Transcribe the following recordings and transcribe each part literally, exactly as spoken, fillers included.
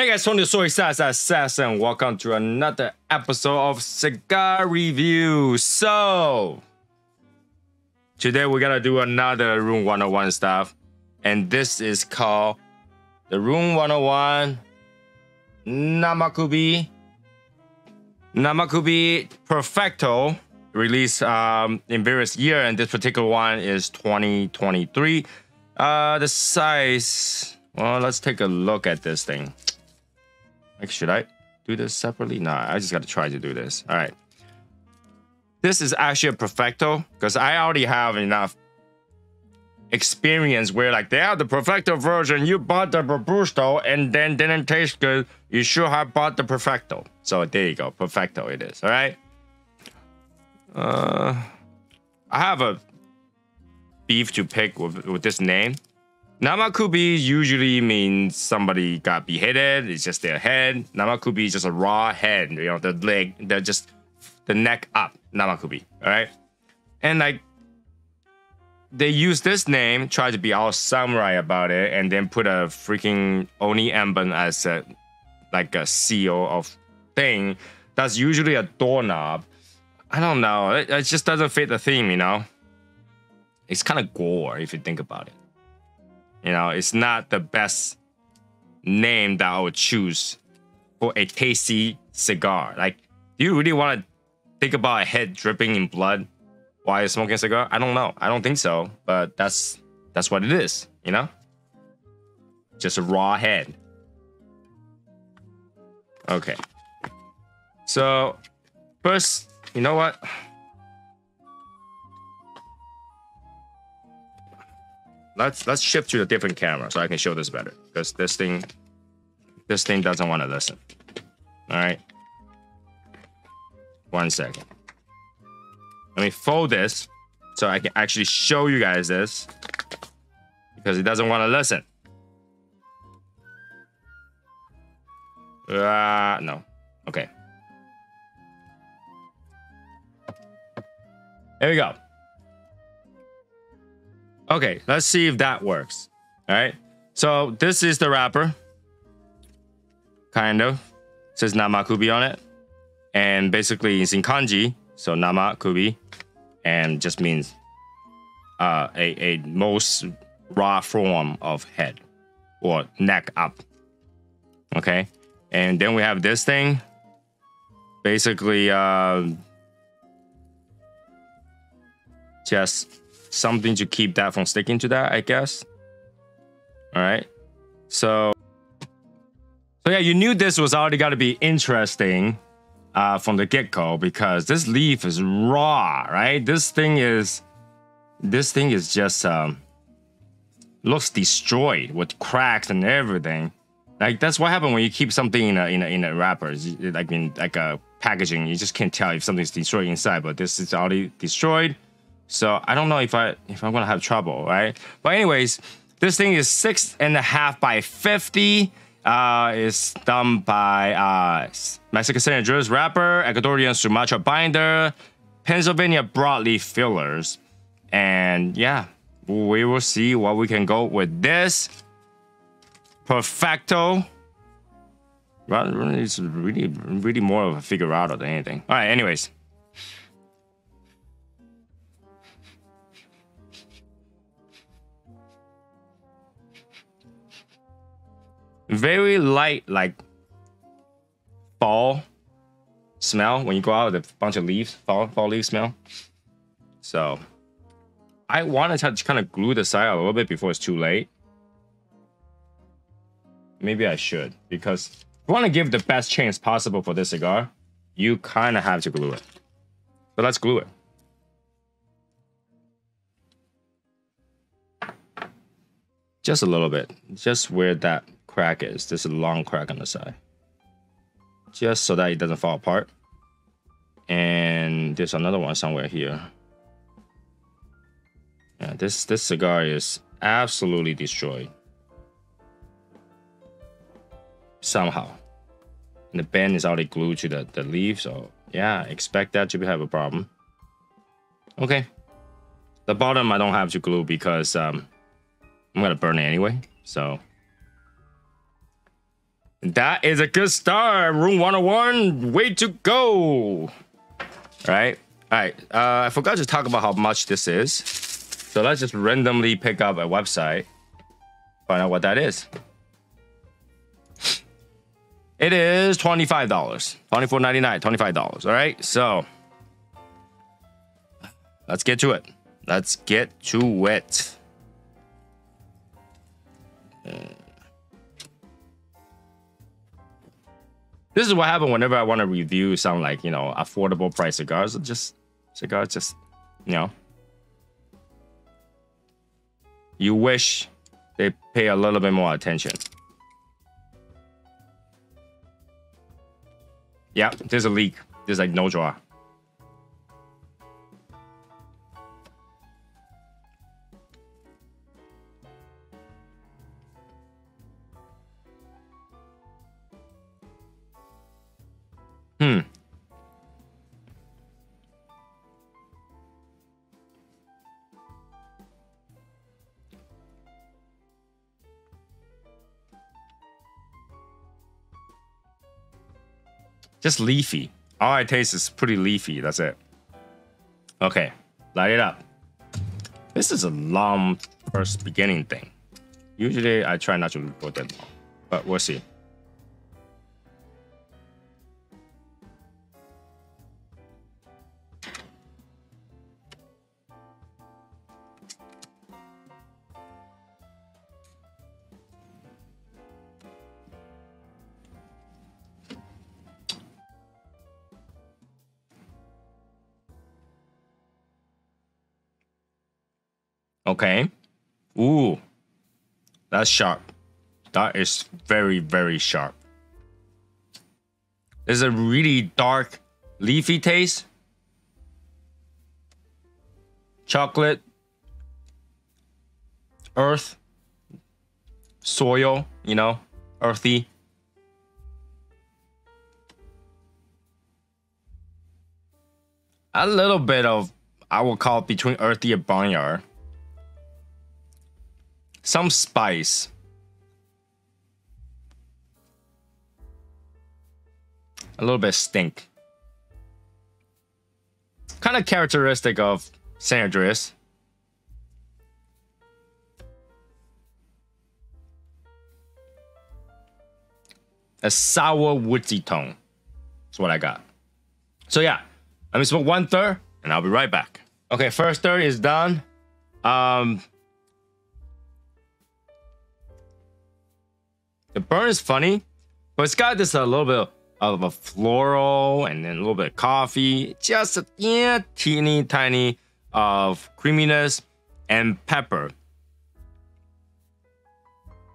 Hey guys, from the SoySauceAssassin, welcome to another episode of Cigar Review. So, today we're gonna do another Room one oh one stuff. And this is called the Room one oh one Namakubi Namakubi Perfecto, released um, in various years. And this particular one is twenty twenty-three. Uh, the size, well, let's take a look at this thing. Like, should I do this separately? Nah, I just got to try to do this. All right. This is actually a Perfecto because I already have enough experience where, like, they have the Perfecto version. You bought the Robusto and then didn't taste good. You should have bought the Perfecto. So there you go. Perfecto it is. All right. Uh, I have a beef to pick with, with this name. Namakubi usually means somebody got beheaded. It's just their head. Namakubi is just a raw head. You know, the leg, they're just the neck up. Namakubi, all right? And like, they use this name, try to be all samurai about it, and then put a freaking Oni emblem as a, like a seal of thing. That's usually a doorknob. I don't know. It, it just doesn't fit the theme, you know? It's kind of gore if you think about it. You know, it's not the best name that I would choose for a tasty cigar. Like, do you really want to think about a head dripping in blood while you're smoking a cigar? I don't know. I don't think so. But that's that's what it is, you know? Just a raw head. Okay. So, first, you know what? Let's let's shift to a different camera so I can show this better. Because this thing this thing doesn't want to listen. Alright. One second. Let me fold this so I can actually show you guys this. Because it doesn't want to listen. Ah, uh, no. Okay. There we go. Okay, let's see if that works. All right, so this is the wrapper. Kind of. It says Namakubi on it. And basically it's in kanji. So Namakubi. And just means uh, a, a most raw form of head. Or neck up. Okay. And then we have this thing. Basically, uh, just... something to keep that from sticking to that, I guess. All right. So, so yeah, you knew this was already got to be interesting uh, from the get-go because this leaf is raw, right? This thing is, this thing is just um, looks destroyed with cracks and everything. Like that's what happened when you keep something in a in a, in a wrapper, like in like a packaging. You just can't tell if something's destroyed inside, but this is already destroyed. So I don't know if I if I'm gonna have trouble, right? But anyways, this thing is six and a half by fifty. Uh, it's done by uh, Mexican San Andreas wrapper, Ecuadorian Sumatra binder, Pennsylvania Broadleaf fillers, and yeah, we will see what we can go with this Perfecto. It's really, really more of a figurado than anything. All right, anyways. Very light, like fall smell when you go out with a bunch of leaves, fall fall leaf smell. So I want to kind of glue the side out a little bit before it's too late. Maybe I should, because if you want to give the best chance possible for this cigar, you kind of have to glue it. So let's glue it. Just a little bit, just where that crack is. There's a long crack on the side, just so that it doesn't fall apart. And there's another one somewhere here. Yeah, this this cigar is absolutely destroyed somehow, and the band is already glued to the, the leaf. So yeah, expect that to have a problem. Okay, the bottom I don't have to glue because um I'm gonna burn it anyway. So that is a good start. Room one oh one, way to go. Alright, alright. Uh, I forgot to talk about how much this is. So let's just randomly pick up a website, find out what that is. It is twenty-five dollars, twenty-four ninety-nine, twenty-five dollars. Alright, so let's get to it. Let's get to it. This is what happens whenever I want to review some, like, you know, affordable price cigars. Just cigars, just, you know, you wish they pay a little bit more attention. Yeah, there's a leak. There's like no draw. Hmm. Just leafy. All I taste is pretty leafy. That's it. Okay, light it up. This is a long first beginning thing. Usually I try not to report that long, but we'll see. Okay. Ooh, that's sharp. That is very, very sharp. There's a really dark, leafy taste. Chocolate, earth, soil, you know, earthy. A little bit of, I would call it between earthy and barnyard. Some spice. A little bit stink. Kind of characteristic of San Andreas. A sour woodsy tone. That's what I got. So yeah, let me smoke one third and I'll be right back. Okay, first third is done. Um... The burn is funny, but it's got this a little bit of a floral and then a little bit of coffee. Just a yeah, teeny tiny of creaminess and pepper.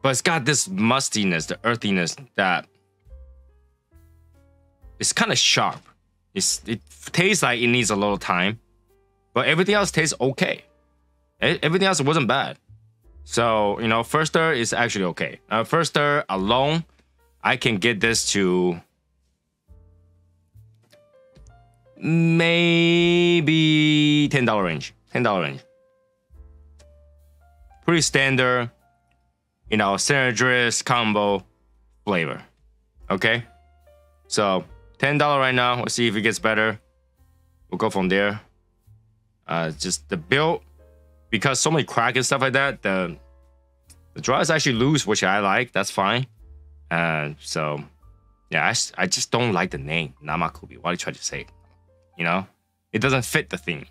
But it's got this mustiness, the earthiness that it's kind of sharp. It's, it tastes like it needs a little time, but everything else tastes okay. Everything else wasn't bad. So, you know, first stir is actually okay. Uh, first stir alone, I can get this to maybe ten dollar range. ten dollar range. Pretty standard, you know, San Andreas combo flavor. Okay? So, ten dollar right now. We'll see if it gets better. We'll go from there. Uh, just the build. Because so many cracks and stuff like that, the, the draw is actually loose, which I like. That's fine. Uh, so, yeah, I, I just don't like the name, Namakubi. Why do you try to say it? You know? It doesn't fit the theme.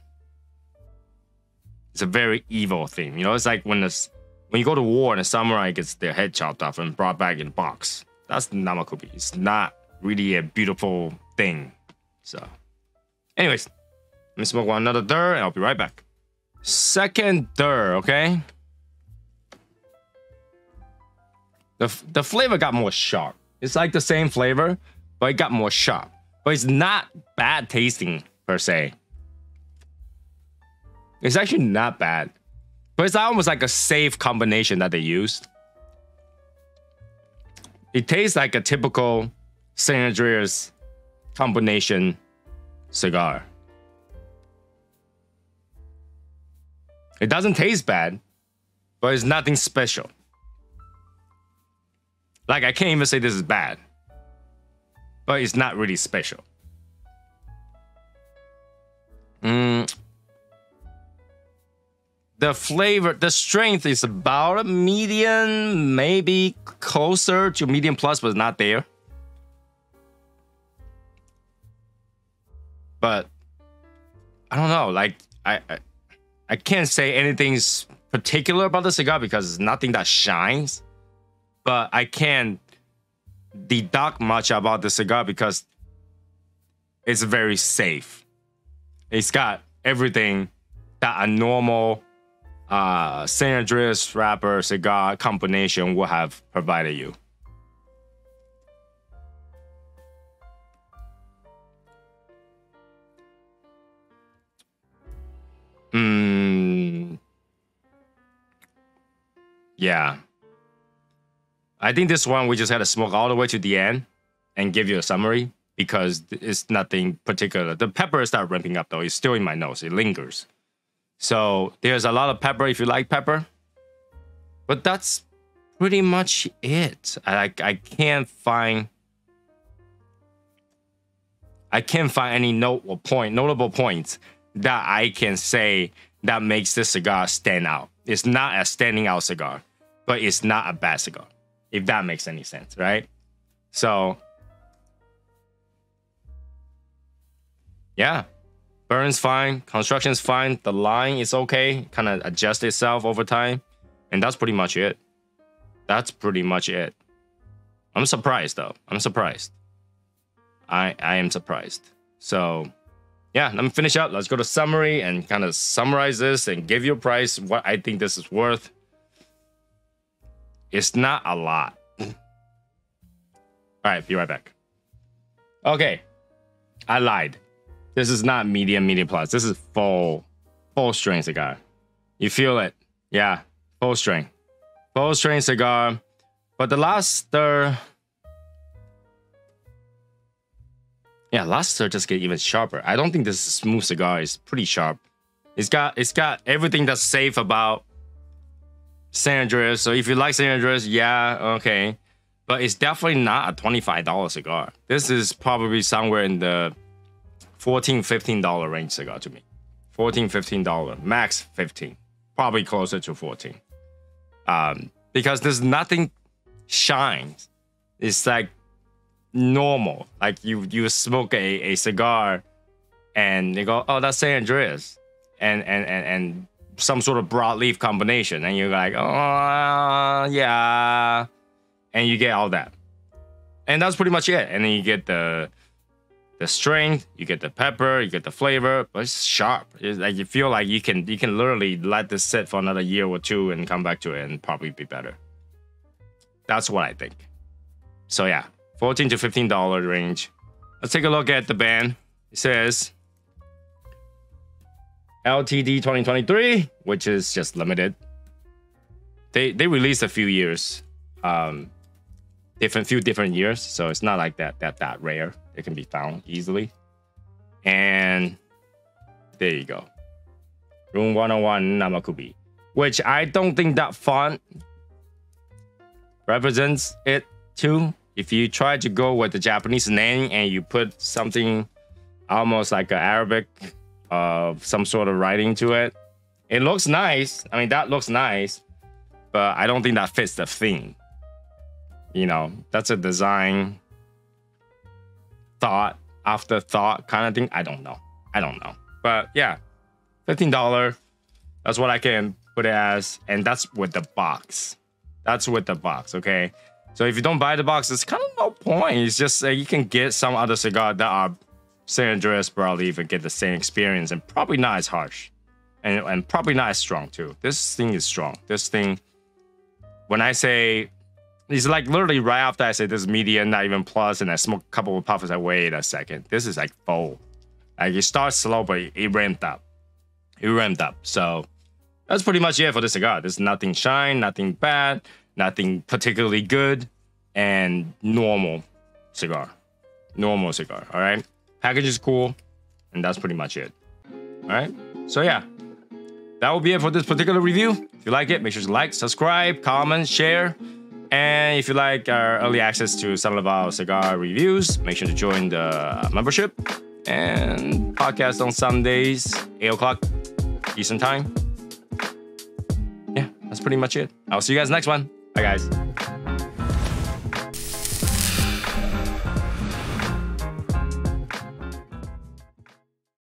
It's a very evil thing. You know, it's like when the, when you go to war and a samurai gets their head chopped off and brought back in a box. That's Namakubi. It's not really a beautiful thing. So, anyways, let me smoke one another dir and I'll be right back. Second dir, okay? The, the flavor got more sharp. It's like the same flavor, but it got more sharp. But it's not bad tasting, per se. It's actually not bad. But it's almost like a safe combination that they used. It tastes like a typical San Andreas combination cigar. It doesn't taste bad, but it's nothing special. Like, I can't even say this is bad, but it's not really special. Mm. The flavor, the strength is about a medium, maybe closer to medium plus, but not there. But I don't know, like, I, I, I can't say anything's particular about the cigar because it's nothing that shines. But I can't deduct much about the cigar because it's very safe. It's got everything that a normal uh, San Andreas wrapper cigar combination would have provided you. Mm. Yeah. I think this one we just had to smoke all the way to the end and give you a summary because it's nothing particular. The pepper is not ramping up though. It's still in my nose. It lingers. So there's a lot of pepper if you like pepper. But that's pretty much it. I, I can't find... I can't find any note or point, notable points that I can say that makes this cigar stand out. It's not a standing out cigar, but it's not a bad cigar. If that makes any sense, right? So, yeah, burns fine, construction's fine, the line is okay, kind of adjusts itself over time, and that's pretty much it. That's pretty much it. I'm surprised though. I'm surprised. I I am surprised. So, yeah, let me finish up. Let's go to summary and kind of summarize this and give you a price, what I think this is worth. It's not a lot. All right, be right back. Okay, I lied. This is not medium, medium plus. This is full, full strain cigar. You feel it? Yeah, full strain. Full strain cigar. But the last stir... Yeah, last stir just get even sharper. I don't think this smooth cigar is pretty sharp. It's got, it's got everything that's safe about San Andreas. So if you like San Andreas, yeah, okay. But it's definitely not a twenty-five dollar cigar. This is probably somewhere in the fourteen, fifteen dollar range cigar to me. fourteen, fifteen dollar, max fifteen. Probably closer to fourteen. Um, because there's nothing shines. It's like normal. Like you, you smoke a, a cigar and you go, oh, that's San Andreas. And, and, and, and some sort of broadleaf combination, and you're like, oh yeah, and you get all that, and that's pretty much it. And then you get the the strength, you get the pepper, you get the flavor, but it's sharp. It's like you feel like you can you can literally let this sit for another year or two and come back to it and probably be better. That's what I think. So yeah, fourteen to fifteen dollar range. Let's take a look at the band. It says L T D twenty twenty-three, which is just limited. They they released a few years, um, different few different years, so it's not like that that that rare. It can be found easily. And there you go, Room one oh one Namakubi, which I don't think that font represents it too. If you try to go with the Japanese name and you put something almost like an Arabic. Of some sort of writing to it. It looks nice. I mean, that looks nice, but I don't think that fits the theme. You know, that's a design thought, afterthought kind of thing. I don't know. I don't know. But yeah, fifteen dollar That's what I can put it as, and that's with the box. That's with the box, okay? So if you don't buy the box, it's kind of no point. It's just uh, you can get some other cigar that are San Andreas Broadleaf and get the same experience, and probably not as harsh, and, and probably not as strong too. This thing is strong. This thing, when I say, it's like literally right after I say this is medium, not even plus, and I smoke a couple of puffs, I wait a second. This is like full. Like it starts slow, but it, it ramped up. It ramped up. So that's pretty much it for this cigar. There's nothing shine, nothing bad, nothing particularly good, and normal cigar. Normal cigar, all right? Package is cool, and that's pretty much it, all right? So yeah, that will be it for this particular review. If you like it, make sure to like, subscribe, comment, share. And if you like our early access to some of our cigar reviews, make sure to join the membership and podcast on Sundays, eight o'clock Eastern time. Yeah, that's pretty much it. I'll see you guys next one. Bye, guys.